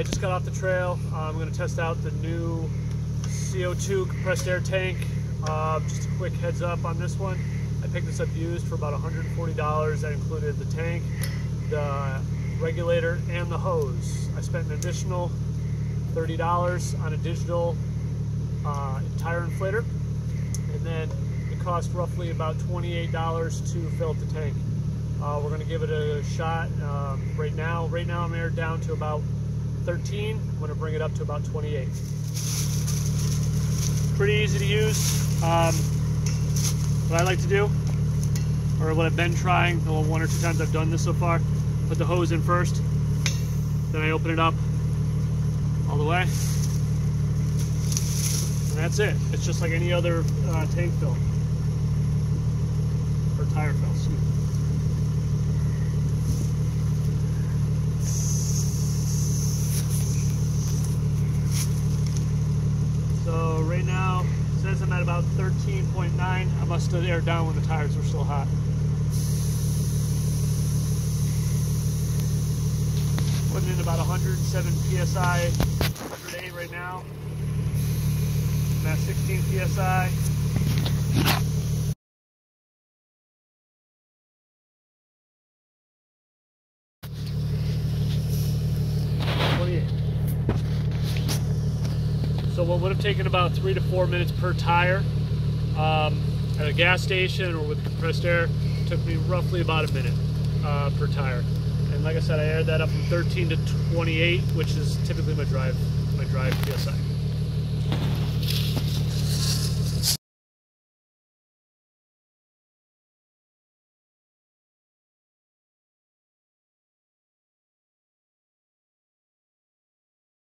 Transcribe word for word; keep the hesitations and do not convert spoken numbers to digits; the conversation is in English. I just got off the trail. Uh, I'm going to test out the new C O two compressed air tank. Uh, just a quick heads up on this one. I picked this up used for about one hundred forty dollars. That included the tank, the regulator, and the hose. I spent an additional thirty dollars on a digital uh, tire inflator, and then it cost roughly about twenty-eight dollars to fill up the tank. Uh, we're going to give it a shot um, right now. Right now I'm aired down to about thirteen. I'm going to bring it up to about twenty-eight. Pretty easy to use. Um, what I like to do, or what I've been trying the one or two times I've done this so far, put the hose in first, then I open it up all the way, and that's it. It's just like any other uh, tank fill, or tire fill, excuse me. I'm at about thirteen point nine. I must have aired down when the tires were still hot. Putting in about one hundred seven P S I, one hundred eight right now. I'm at sixteen P S I. So what would have taken about three to four minutes per tire um, at a gas station or with compressed air took me roughly about a minute uh, per tire. And like I said, I aired that up from thirteen to twenty-eight, which is typically my drive, my drive P S I.